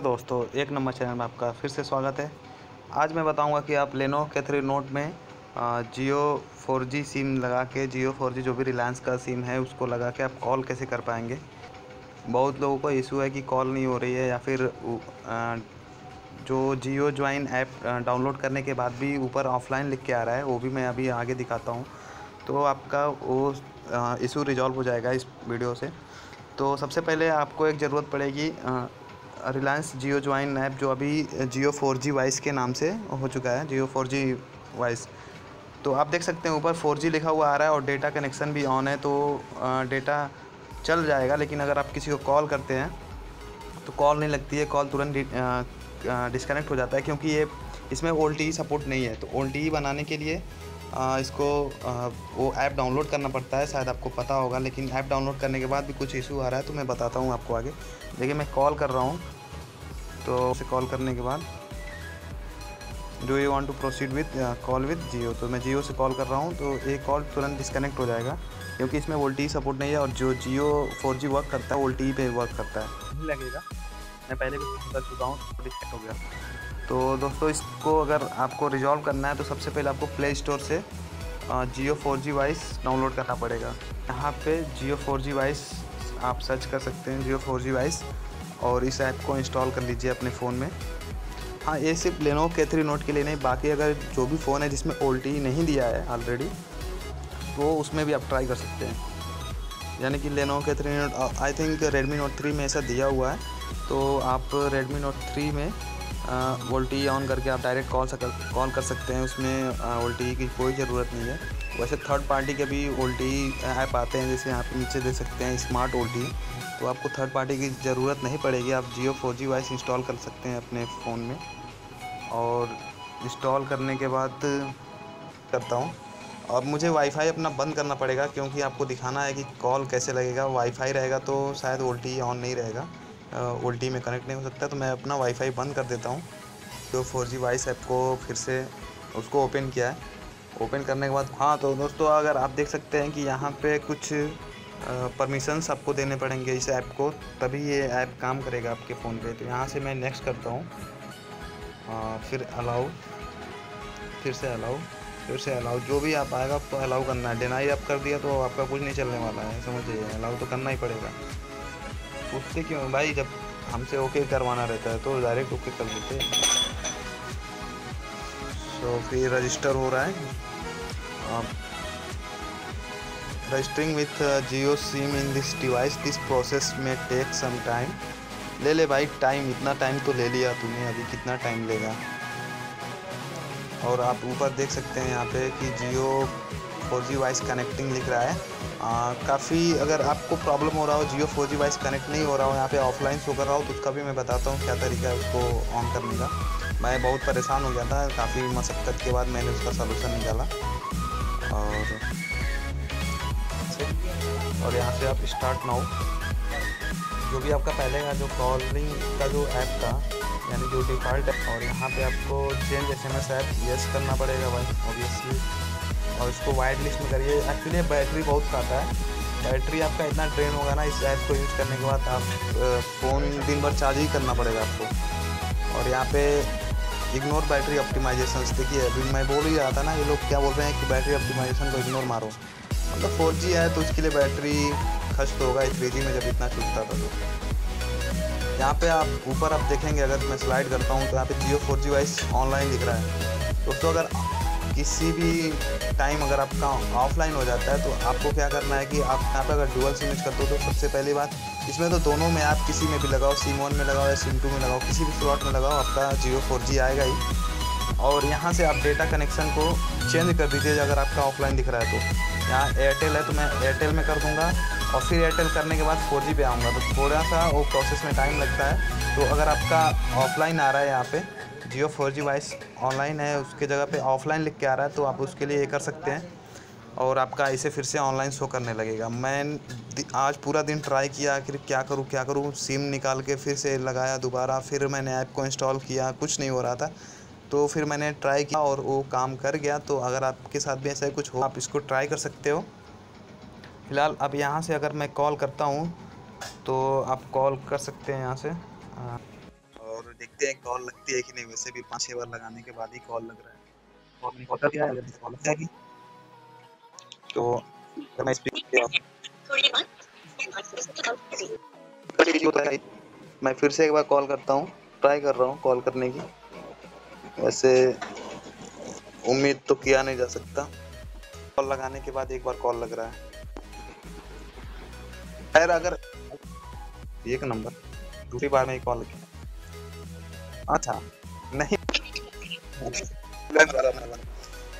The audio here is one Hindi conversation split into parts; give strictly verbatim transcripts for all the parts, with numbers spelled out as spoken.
नमस्कार दोस्तों, एक नंबर चैनल में आपका फिर से स्वागत है। आज मैं बताऊंगा कि आप लेनो के थ्री नोट में जियो फोर जी सिम लगा के, जियो फोर जी जो भी रिलायंस का सिम है उसको लगा के आप कॉल कैसे कर पाएंगे। बहुत लोगों को इशू है कि कॉल नहीं हो रही है, या फिर जो जियो ज्वाइन ऐप डाउनलोड करने के बाद भी ऊपर ऑफलाइन लिख के आ रहा है, वो भी मैं अभी आगे दिखाता हूँ, तो आपका वो इशू रिजॉल्व हो जाएगा इस वीडियो से। तो सबसे पहले आपको एक ज़रूरत पड़ेगी रिलायंस जियो ज्वाइन ऐप, जो अभी जियो फोर जी वॉइस के नाम से हो चुका है, जियो फोर जी वॉइस। तो आप देख सकते हैं ऊपर फोर जी लिखा हुआ आ रहा है और डेटा कनेक्शन भी ऑन है, तो डेटा चल जाएगा। लेकिन अगर आप किसी को कॉल करते हैं तो कॉल नहीं लगती है, कॉल तुरंत डिस्कनेक्ट हो जाता है, क्योंकि ये इसमें वोल्टी सपोर्ट नहीं है। तो वोल्टी बनाने के लिए इसको वो ऐप डाउनलोड करना पड़ता है, शायद आपको पता होगा। लेकिन ऐप डाउनलोड करने के बाद भी कुछ इशू आ रहा है, तो मैं बताता हूँ आपको आगे। देखिए मैं कॉल कर रहा हूँ, तो उसे कॉल करने के बाद do you want to proceed with call with Jio, तो मैं जियो से कॉल कर रहा हूँ, तो ये कॉल तुरंत डिस्कनेक्ट हो जाएगा, क्योंकि इसमें वोल्टी सपोर्ट नहीं है। और जो जियो फोर जी वर्क करता है वोल्टी पे वर्क करता है, नहीं लगेगा। मैं पहले भी बता चुका हूँ, डिस्कनेक्ट हो गया। तो दोस्तों, इसको अगर आपको रिजॉल्व करना है तो सबसे पहले आपको प्ले स्टोर से Jio four G voice download करना पड़ेगा। यहाँ पे जियो फोर जी वॉइस आप सर्च कर सकते हैं, जियो फोर जी वॉइस, और इस ऐप को इंस्टॉल कर लीजिए अपने फ़ोन में। हाँ, ये सिर्फ लेनो के थ्री नोट के लिए नहीं, बाकी अगर जो भी फ़ोन है जिसमें वोल्टी नहीं दिया है ऑलरेडी, तो उसमें भी आप ट्राई कर सकते हैं। यानी कि Lenovo K three note, I think Redmi note three में ऐसा दिया हुआ है, तो आप रेडमी नोट थ्री में वोल्टी ऑन करके आप डायरेक्ट कॉल कॉल कर सकते हैं, उसमें वोल्टी की कोई ज़रूरत नहीं है। वैसे थर्ड पार्टी के भी वोल्टी ऐप आते हैं, जैसे आप नीचे देख सकते हैं स्मार्ट वोल्टी, तो आपको थर्ड पार्टी की ज़रूरत नहीं पड़ेगी। आप Jio four G voice install कर सकते हैं अपने फ़ोन में। और इंस्टॉल करने के बाद करता हूँ, अब मुझे वाईफाई अपना बंद करना पड़ेगा, क्योंकि आपको दिखाना है कि कॉल कैसे लगेगा। वाईफाई रहेगा तो शायद वोल्टी ऑन नहीं रहेगा, वोल्टी में कनेक्ट नहीं हो सकता, तो मैं अपना वाईफाई बंद कर देता हूँ। तो फोर जी वॉइस ऐप को फिर से उसको ओपन किया है। ओपन करने के बाद, हाँ तो दोस्तों, अगर आप देख सकते हैं कि यहाँ पे कुछ परमिशंस आपको देने पड़ेंगे इस ऐप को, तभी ये ऐप काम करेगा आपके फ़ोन पे। तो यहाँ से मैं नेक्स्ट करता हूँ, फिर अलाउ, फिर से अलाउ, फिर से अलाउ, जो भी आप आएगा आपको अलाउ करना है। डिनाई आप कर दिया तो आपका कुछ नहीं चलने वाला है, समझिए। अलाउ तो करना ही पड़ेगा, पूछते क्यों भाई, जब हमसे ओके करवाना रहता है तो डायरेक्ट ओके कर देते हैं। तो फिर रजिस्टर हो रहा है, registering with Jio SIM in this device, this process में टेक सम टाइम। ले ले भाई टाइम, इतना टाइम तो ले लिया तूने, अभी कितना टाइम लेगा। और आप ऊपर देख सकते हैं यहाँ पे कि Jio four G voice connecting लिख रहा है। काफ़ी अगर आपको प्रॉब्लम हो रहा हो, Jio four G voice connect नहीं हो रहा हो, यहाँ पे ऑफलाइन शो कर रहा हो, तो उसका भी मैं बताता हूँ क्या तरीका है उसको ऑन करने का। मैं बहुत परेशान हो गया था, काफ़ी मशक्क़त के बाद मैंने उसका सलूशन निकाला। और और यहाँ से आप स्टार्ट नाउ, जो भी आपका पहले का जो कॉलिंग का जो ऐप था, यानी जो डिफ़ॉल्ट है, और यहाँ पे आपको change S M S app yes करना पड़ेगा भाई ऑब्वियसली। और इसको वाइट लिस्ट में करिए, एक्चुअली बैटरी बहुत खाता है। बैटरी आपका इतना ड्रेन होगा ना इस ऐप को यूज़ करने के बाद, आप फ़ोन दिन भर चार्ज ही करना पड़ेगा आपको। और यहाँ पे इग्नोर बैटरी ऑप्टिमाइजेशन, देखिए अभी मैं बोल ही रहा था ना, ये लोग क्या बोल रहे हैं कि बैटरी ऑप्टिमाइजेशन को इग्नोर मारो। मतलब फोर जी है तो उसके लिए बैटरी खर्च होगा, थ्री जी में जब इतना चुकता था। तो यहाँ पे आप ऊपर आप देखेंगे, अगर मैं स्लाइड करता हूँ तो यहाँ पे Jio four G voice online दिख रहा है। दोस्तों, अगर किसी भी टाइम अगर आपका ऑफलाइन हो जाता है तो आपको क्या करना है कि आप यहाँ पे अगर डुअल सिम यूज करते हो तो सबसे पहली बात, इसमें तो दोनों में आप किसी में भी लगाओ, सिम वन में लगाओ या सिम टू में लगाओ, किसी भी स्लॉट में लगाओ, आपका जियो फोर जी आएगा ही। और यहाँ से आप डेटा कनेक्शन को चेंज कर दीजिए अगर आपका ऑफलाइन दिख रहा है तो। यहाँ एयरटेल है तो मैं एयरटेल में कर दूँगा, और फिर एयरटेल करने के बाद फोर जी पे आऊँगा, तो थोड़ा सा वो प्रोसेस में टाइम लगता है। तो अगर आपका ऑफलाइन आ रहा है, यहाँ पे Jio four G voice online है, उसके जगह पे ऑफलाइन लिख के आ रहा है, तो आप उसके लिए ये कर सकते हैं। और आपका इसे फिर से ऑनलाइन शो करने लगेगा। मैं आज पूरा दिन ट्राई किया, आखिर क्या करूँ क्या करूँ, सिम निकाल के फिर से लगाया दोबारा, फिर मैंने ऐप को इंस्टॉल किया, कुछ नहीं हो रहा था। तो फिर मैंने ट्राई किया और वो काम कर गया। तो अगर आपके साथ भी ऐसा कुछ हो, आप इसको ट्राई कर सकते हो। फ़िलहाल अब यहाँ से अगर मैं कॉल करता हूँ तो आप कॉल कर सकते हैं यहाँ से। देखते हैं कॉल लगती है कि नहीं। वैसे भी पाँच छः बार लगाने के बाद ही कॉल लग रहा है और नहीं होता क्या है, कॉल लग जाएगी। तो मैं स्पीकर मैं फिर से एक बार कॉल करता हूँ, ट्राई कर रहा हूँ कॉल करने की। वैसे उम्मीद तो किया नहीं जा सकता, कॉल लगाने के बाद एक बार कॉल लग रहा है। खैर अगर एक नंबर दूसरी बार में ही कॉल किया, अच्छा नहीं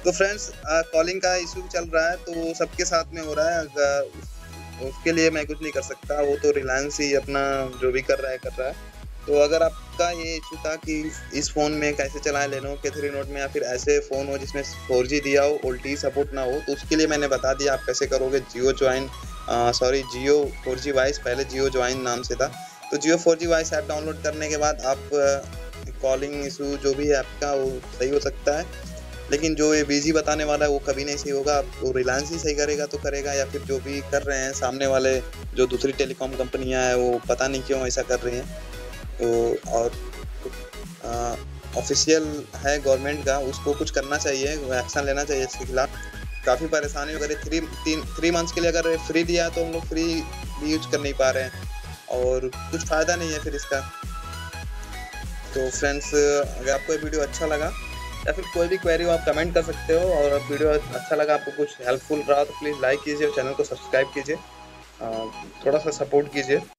तो फ्रेंड्स कॉलिंग का इशू चल रहा है तो सबके साथ में हो रहा है, अगर उसके लिए मैं कुछ नहीं कर सकता, वो तो रिलायंस ही अपना जो भी कर रहा है कर रहा है। तो अगर आपका ये इशू था कि इस फ़ोन में कैसे चलाएं लेनोवो के थ्री नोट में, या फिर ऐसे फ़ोन हो जिसमें फोर जी दिया हो, वोल्टी सपोर्ट ना हो, तो उसके लिए मैंने बता दिया आप कैसे करोगे Jio join, sorry Jio four G voice, पहले जियो ज्वाइन नाम से था। तो Jio four G voice app download करने के बाद आप कॉलिंग इशू जो भी है आपका वो सही हो सकता है, लेकिन जो ये बिजी बताने वाला है वो कभी नहीं सही होगा। आपको रिलायंस ही सही करेगा तो करेगा, या फिर जो भी कर रहे हैं सामने वाले जो दूसरी टेलीकॉम कंपनियाँ हैं वो पता नहीं क्यों ऐसा कर रही हैं। तो और ऑफिशियल है गवर्नमेंट का, उसको कुछ करना चाहिए, एक्शन लेना चाहिए इसके खिलाफ। काफ़ी परेशानी वगैरह थ्री तीन थ्री मंथ्स के लिए अगर फ्री दिया तो हम लोग फ्री भी यूज कर नहीं पा रहे हैं और कुछ फ़ायदा नहीं है फिर इसका। तो फ्रेंड्स अगर आपको ये वीडियो अच्छा लगा या फिर कोई भी क्वेरी हो आप कमेंट कर सकते हो, और वीडियो अच्छा लगा आपको कुछ हेल्पफुल रहा तो प्लीज़ लाइक कीजिए और चैनल को सब्सक्राइब कीजिए, थोड़ा सा सपोर्ट कीजिए।